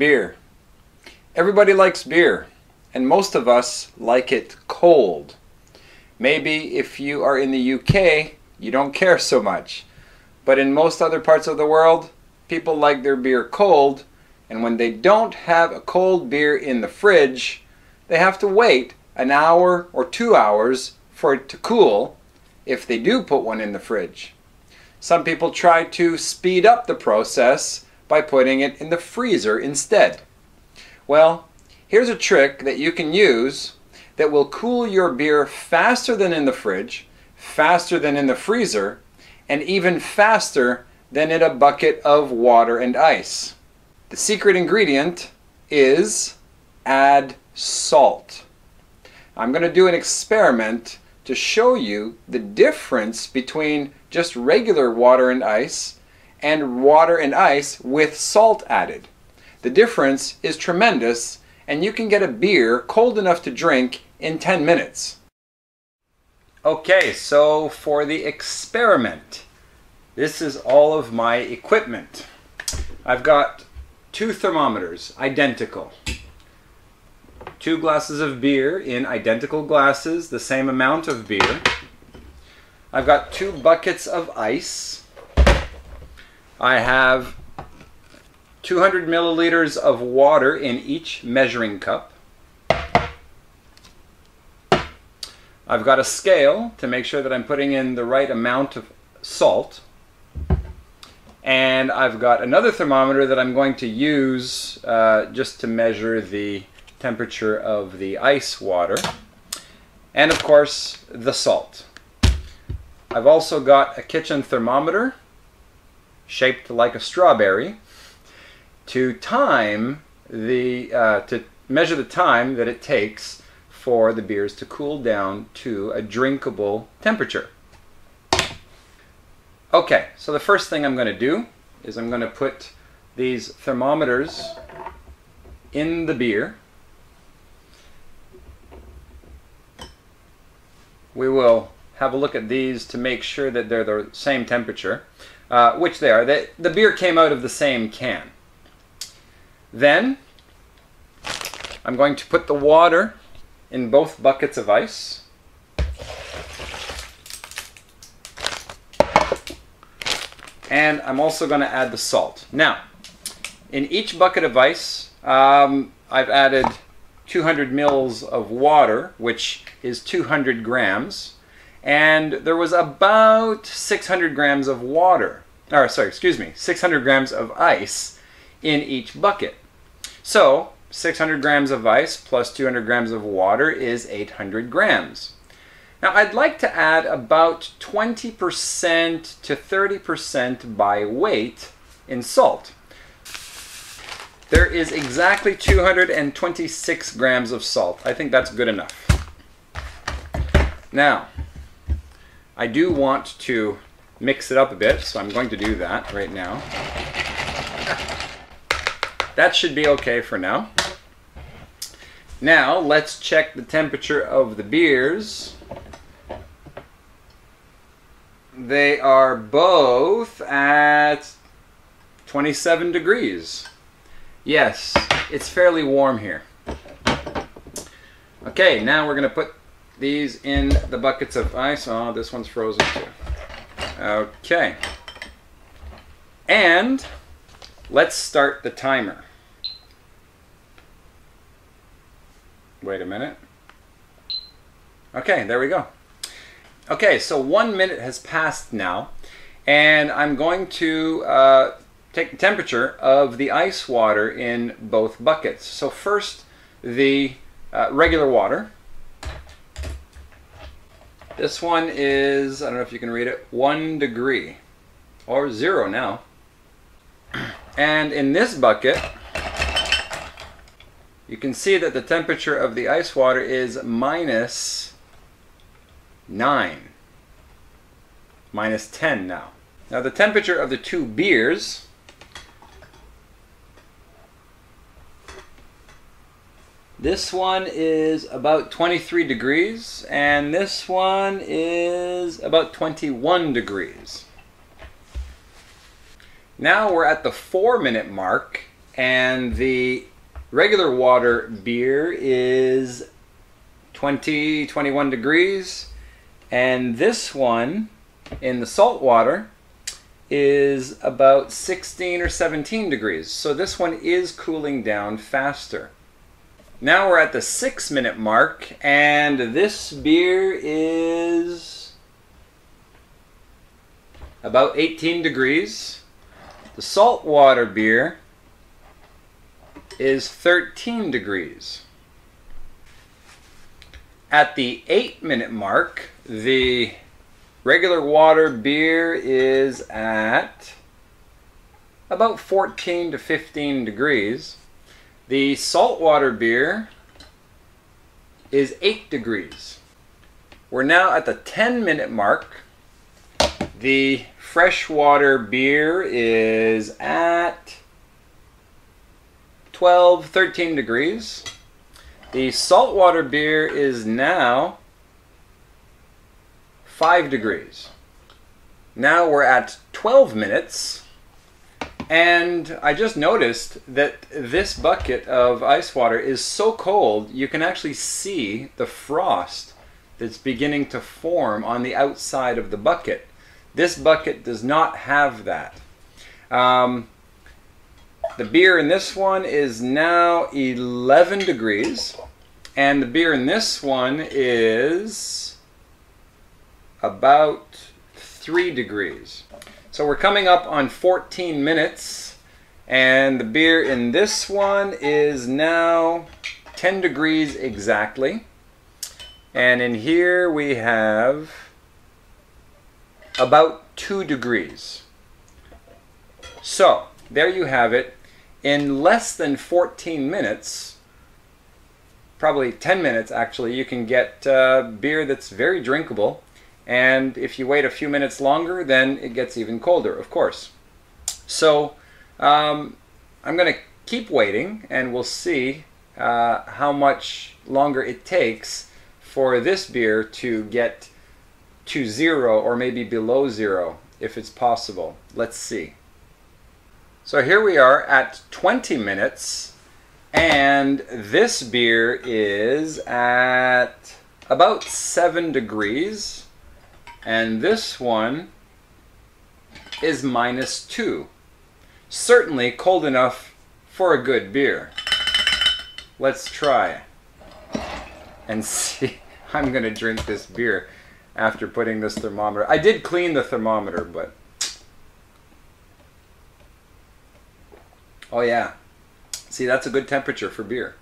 beer. Everybody likes beer, and most of us like it cold. Maybe if you are in the UK, you don't care so much. But in most other parts of the world, people like their beer cold, and when they don't have a cold beer in the fridge, they have to wait an hour or 2 hours for it to cool if they do put one in the fridge. Some people try to speed up the process by putting it in the freezer instead. Well, here's a trick that you can use that will cool your beer faster than in the fridge, faster than in the freezer, and even faster than in a bucket of water and ice. The secret ingredient is add salt. I'm going to do an experiment to show you the difference between just regular water and ice with salt added. The difference is tremendous, and you can get a beer cold enough to drink in 10 minutes. Okay, so for the experiment, this is all of my equipment. I've got 2 thermometers, identical. 2 glasses of beer in identical glasses, the same amount of beer. I've got 2 buckets of ice. I have 200 milliliters of water in each measuring cup. I've got a scale to make sure that I'm putting in the right amount of salt. And I've got another thermometer that I'm going to use just to measure the temperature of the ice water. And of course, the salt. I've also got a kitchen thermometer shaped like a strawberry to measure the time that it takes for the beers to cool down to a drinkable temperature. Okay, so the first thing I'm going to do is I'm going to put these thermometers in the beer. We will have a look at these to make sure that they're the same temperature, which they are. The beer came out of the same can. Then I'm going to put the water in both buckets of ice. And I'm also going to add the salt. Now, in each bucket of ice, I've added 200 mils of water, which is 200 grams. And there was about 600 grams of water, or sorry, excuse me, 600 grams of ice in each bucket. So 600 grams of ice plus 200 grams of water is 800 grams. Now I'd like to add about 20% to 30% by weight in salt. There is exactly 226 grams of salt. I think that's good enough. Now, I do want to mix it up a bit, so I'm going to do that right now. That should be okay for now. Now, let's check the temperature of the beers. They are both at 27 degrees. Yes, it's fairly warm here. Okay, now we're going to put these in the buckets of ice. Oh, this one's frozen too. Okay. And let's start the timer. Wait a minute. Okay, there we go. Okay, so 1 minute has passed now, and I'm going to take the temperature of the ice water in both buckets. So first, the regular water. This one is, I don't know if you can read it, 1 degree, or 0 now. And in this bucket, you can see that the temperature of the ice water is -9, -10 now. Now the temperature of the 2 beers . This one is about 23 degrees, and this one is about 21 degrees. Now we're at the 4-minute mark, And the regular water beer is 21 degrees. And this one in the salt water is about 16 or 17 degrees. So this one is cooling down faster. Now we're at the 6-minute mark, and this beer is about 18 degrees. The saltwater beer is 13 degrees. At the 8-minute mark, the regular water beer is at about 14 to 15 degrees. The saltwater beer is 8 degrees. We're now at the 10-minute mark. The freshwater beer is at 12, 13 degrees. The saltwater beer is now 5 degrees. Now we're at 12 minutes, and I just noticed that this bucket of ice water is so cold you can actually see the frost that's beginning to form on the outside of the bucket. This bucket does not have that. The beer in this one is now 11 degrees, and the beer in this one is about 3 degrees. So we're coming up on 14 minutes, and the beer in this one is now 10 degrees exactly. And in here we have about 2 degrees. So there you have it. In less than 14 minutes, probably 10 minutes actually, you can get beer that's very drinkable. And if you wait a few minutes longer, then it gets even colder, of course. So I'm going to keep waiting, and we'll see how much longer it takes for this beer to get to 0 or maybe below 0, if it's possible. Let's see. So here we are at 20 minutes, and this beer is at about 7 degrees. And this one is -2. Certainly cold enough for a good beer. Let's try and see. I'm going to drink this beer after putting this thermometer. I did clean the thermometer, but... oh yeah. See, that's a good temperature for beer.